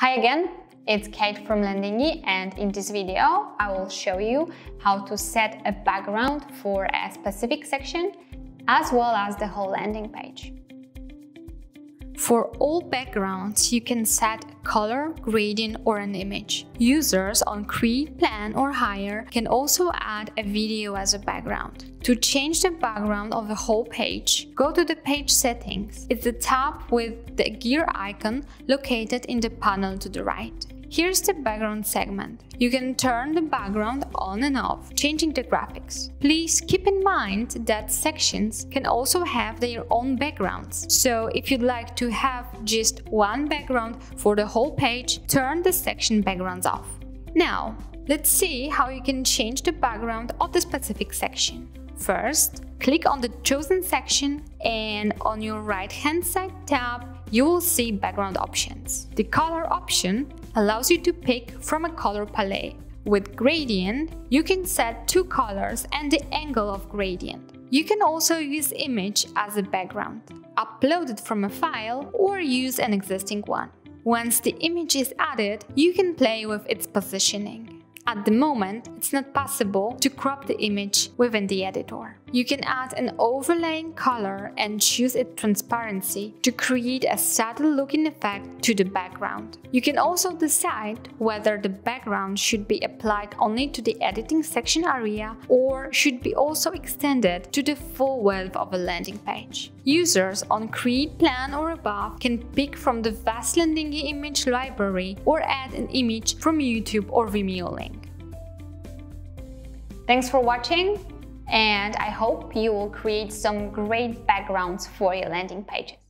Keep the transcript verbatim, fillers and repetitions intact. Hi again, it's Kate from Landingi, and in this video I will show you how to set a background for a specific section as well as the whole landing page. For all backgrounds, you can set a color, gradient or an image. Users on Create Plan or higher can also add a video as a background. To change the background of the whole page, go to the page settings. It's the tab with the gear icon located in the panel to the right. Here's the background segment. You can turn the background on and off, changing the graphics. Please keep in mind that sections can also have their own backgrounds. So if you'd like to have just one background for the whole page, turn the section backgrounds off. Now, let's see how you can change the background of the specific section. First, click on the chosen section, and on your right-hand side tab, you will see background options. The color option allows you to pick from a color palette. With gradient, you can set two colors and the angle of gradient. You can also use image as a background, upload it from a file or use an existing one. Once the image is added, you can play with its positioning. At the moment, it's not possible to crop the image within the editor. You can add an overlaying color and choose its transparency to create a subtle looking effect to the background. You can also decide whether the background should be applied only to the editing section area or should be also extended to the full width of a landing page. Users on Create Plan or above can pick from the vast Landingi image library or add an image from YouTube or Vimeo link. Thanks for watching, and I hope you will create some great backgrounds for your landing pages.